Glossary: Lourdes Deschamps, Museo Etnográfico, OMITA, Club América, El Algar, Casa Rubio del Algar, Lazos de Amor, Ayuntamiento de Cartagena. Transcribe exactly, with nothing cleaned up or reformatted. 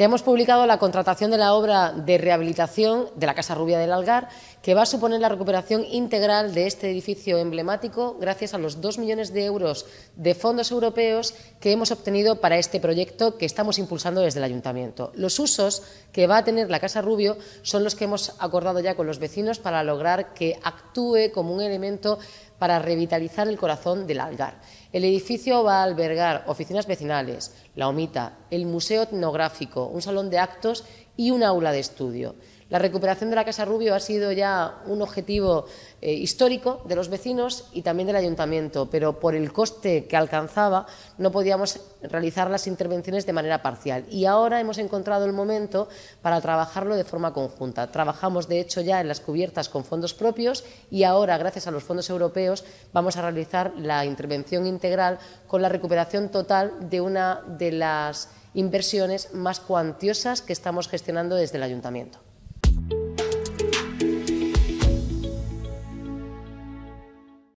Ya hemos publicado la contratación de la obra de rehabilitación de la Casa Rubia del Algar, que va a suponer la recuperación integral de este edificio emblemático gracias a los dos millones de euros de fondos europeos que hemos obtenido para este proyecto que estamos impulsando desde el Ayuntamiento. Los usos que va a tener la Casa Rubio son los que hemos acordado ya con los vecinos para lograr que actúe como un elemento para revitalizar el corazón del Algar. El edificio va a albergar oficinas vecinales, la OMITA, el Museo Etnográfico, un salón de actos y un aula de estudio. La recuperación de la Casa Rubio ha sido ya un objetivo eh, histórico de los vecinos y también del Ayuntamiento, pero por el coste que alcanzaba no podíamos realizar las intervenciones de manera parcial. Y ahora hemos encontrado el momento para trabajarlo de forma conjunta. Trabajamos, de hecho, ya en las cubiertas con fondos propios y ahora, gracias a los fondos europeos, vamos a realizar la intervención integral con la recuperación total de una de las inversiones más cuantiosas que estamos gestionando desde el Ayuntamiento.